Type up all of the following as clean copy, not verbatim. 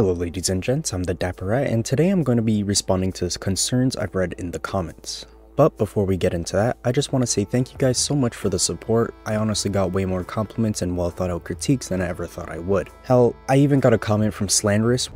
Hello ladies and gents, I'm the Dapperette, and today I'm going to be responding to concerns I've read in the comments. But before we get into that, I just want to say thank you guys so much for the support. I honestly got way more compliments and well thought out critiques than I ever thought I would. Hell, I even got a comment from Slanderous,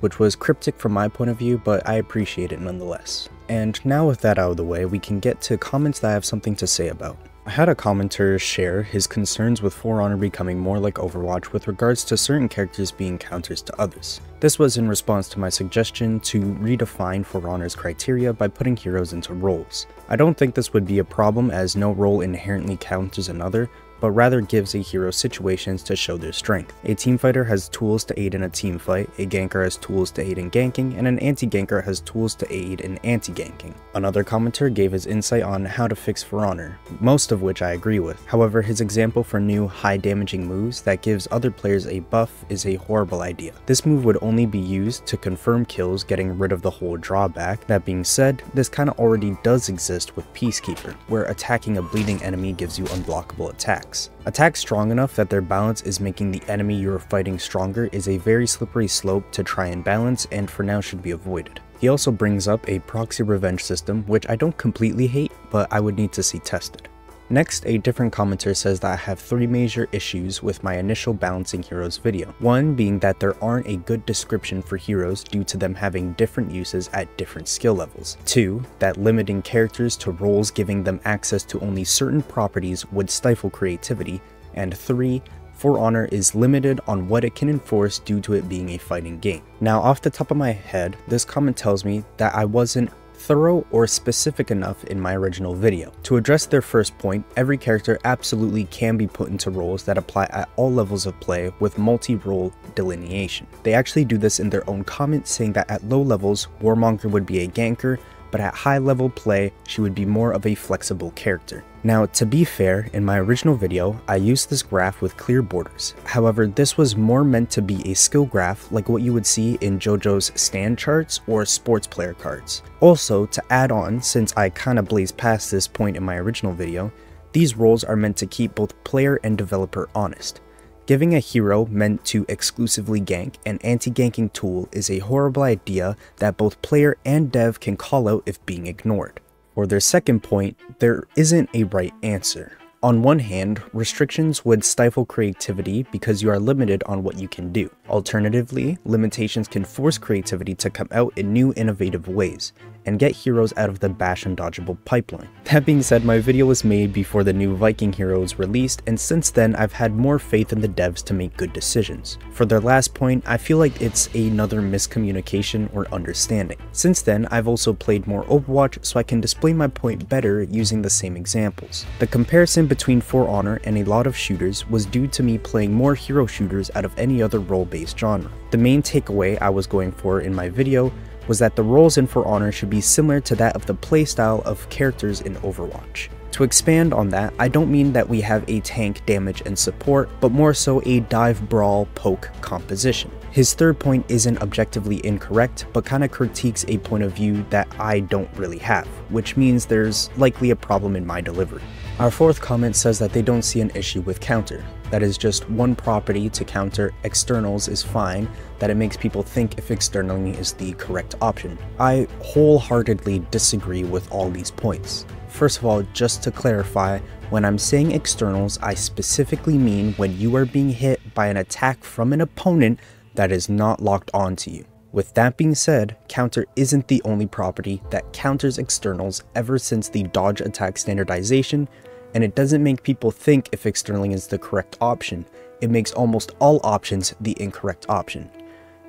which was cryptic from my point of view, but I appreciate it nonetheless. And now with that out of the way, we can get to comments that I have something to say about. I had a commenter share his concerns with For Honor becoming more like Overwatch with regards to certain characters being counters to others. This was in response to my suggestion to redefine For Honor's criteria by putting heroes into roles. I don't think this would be a problem as no role inherently counters another, but rather gives a hero situations to show their strength. A teamfighter has tools to aid in a teamfight, a ganker has tools to aid in ganking, and an anti-ganker has tools to aid in anti-ganking. Another commenter gave his insight on how to fix For Honor, most of which I agree with. However, his example for new high damaging moves that gives other players a buff is a horrible idea. This move would only be used to confirm kills, getting rid of the whole drawback. That being said, this kinda already does exist with Peacekeeper, where attacking a bleeding enemy gives you unblockable attacks. Attacks strong enough that their balance is making the enemy you're fighting stronger is a very slippery slope to try and balance, and for now should be avoided. He also brings up a proxy revenge system, which I don't completely hate, but I would need to see tested. Next, a different commenter says that I have three major issues with my initial balancing heroes video. One being that there aren't a good description for heroes due to them having different uses at different skill levels. Two, that limiting characters to roles giving them access to only certain properties would stifle creativity. And three, For Honor is limited on what it can enforce due to it being a fighting game. Now, off the top of my head, this comment tells me that I wasn't thorough or specific enough in my original video. To address their first point, every character absolutely can be put into roles that apply at all levels of play with multi-role delineation. They actually do this in their own comments, saying that at low levels, Warmonger would be a ganker, but at high level play, she would be more of a flexible character. Now, to be fair, in my original video, I used this graph with clear borders. However, this was more meant to be a skill graph like what you would see in JoJo's stand charts or sports player cards. Also, to add on, since I kinda blazed past this point in my original video, these roles are meant to keep both player and developer honest. Giving a hero meant to exclusively gank an anti-ganking tool is a horrible idea that both player and dev can call out if being ignored. For their second point, there isn't a right answer. On one hand, restrictions would stifle creativity because you are limited on what you can do. Alternatively, limitations can force creativity to come out in new innovative ways and get heroes out of the bash and dodgeable pipeline. That being said, my video was made before the new Viking hero was released, and since then I've had more faith in the devs to make good decisions. For their last point, I feel like it's another miscommunication or understanding. Since then, I've also played more Overwatch, so I can display my point better using the same examples. The comparison between For Honor and a lot of shooters was due to me playing more hero shooters out of any other role-based genre. The main takeaway I was going for in my video was that the roles in For Honor should be similar to that of the playstyle of characters in Overwatch. To expand on that, I don't mean that we have a tank, damage, and support, but more so a dive, brawl, poke composition. His third point isn't objectively incorrect, but kinda critiques a point of view that I don't really have, which means there's likely a problem in my delivery. Our fourth comment says that they don't see an issue with counter. That is just one property to counter externals is fine, that it makes people think if externaling is the correct option. I wholeheartedly disagree with all these points. First of all, just to clarify, when I'm saying externals, I specifically mean when you are being hit by an attack from an opponent that is not locked onto you. With that being said, counter isn't the only property that counters externals ever since the dodge attack standardization, and it doesn't make people think if externaling is the correct option. It makes almost all options the incorrect option.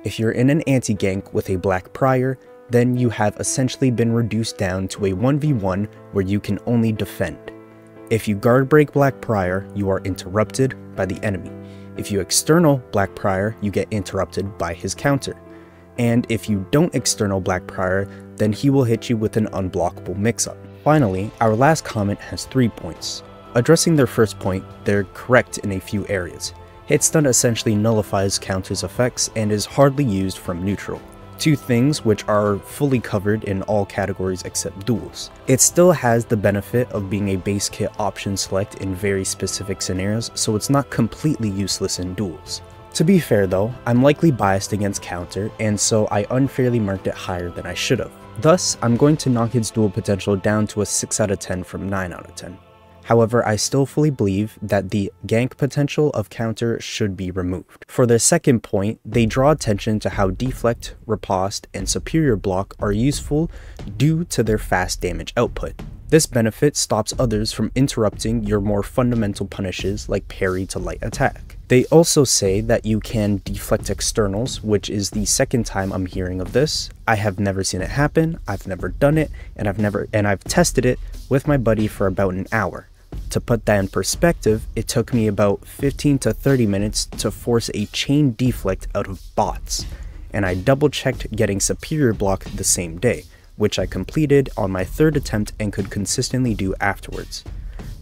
If you're in an anti-gank with a Black Prior, then you have essentially been reduced down to a 1v1 where you can only defend. If you guard break Black Prior, you are interrupted by the enemy. If you external Black Prior, you get interrupted by his counter. And if you don't external Black Prior, then he will hit you with an unblockable mix-up. Finally, our last comment has 3 points. Addressing their first point, they're correct in a few areas. Hitstun essentially nullifies counter's effects and is hardly used from neutral. two things which are fully covered in all categories except duels. It still has the benefit of being a base kit option select in very specific scenarios, so it's not completely useless in duels. To be fair though, I'm likely biased against counter, and so I unfairly marked it higher than I should've. Thus, I'm going to knock its duel potential down to a 6 out of 10 from 9 out of 10. However, I still fully believe that the gank potential of counter should be removed. For their second point, they draw attention to how deflect, riposte, and superior block are useful due to their fast damage output. This benefit stops others from interrupting your more fundamental punishes like parry to light attack. They also say that you can deflect externals, which is the second time I'm hearing of this. I have never seen it happen, I've never done it, and I've tested it with my buddy for about an hour. To put that in perspective, it took me about 15 to 30 minutes to force a chain deflect out of bots, and I double checked getting superior block the same day, which I completed on my third attempt and could consistently do afterwards.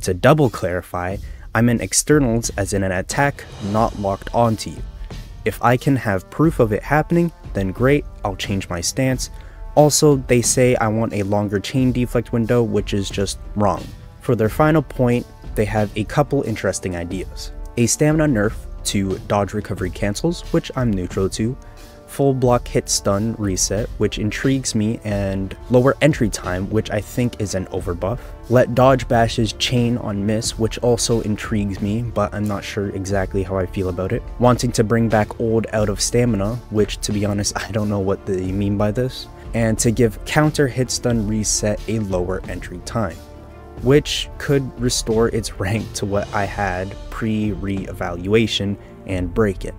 To double clarify, I meant externals as in an attack not locked onto you. If I can have proof of it happening, then great, I'll change my stance. Also, they say I want a longer chain deflect window, which is just wrong. For their final point, they have a couple interesting ideas. A stamina nerf to dodge recovery cancels, which I'm neutral to. Full block hit stun reset, which intrigues me, and lower entry time, which I think is an overbuff. Let dodge bashes chain on miss, which also intrigues me, but I'm not sure exactly how I feel about it. Wanting to bring back old out of stamina, which to be honest, I don't know what they mean by this. And to give counter hit stun reset a lower entry time, which could restore its rank to what I had pre-re-evaluation and break it.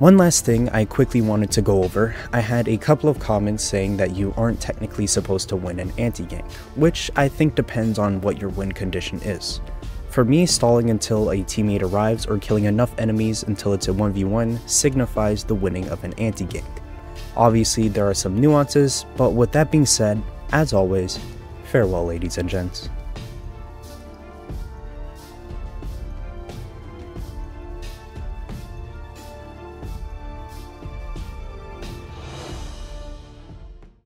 One last thing I quickly wanted to go over, I had a couple of comments saying that you aren't technically supposed to win an anti-gank, which I think depends on what your win condition is. For me, stalling until a teammate arrives or killing enough enemies until it's a 1v1 signifies the winning of an anti-gank. Obviously there are some nuances, but with that being said, as always, farewell ladies and gents.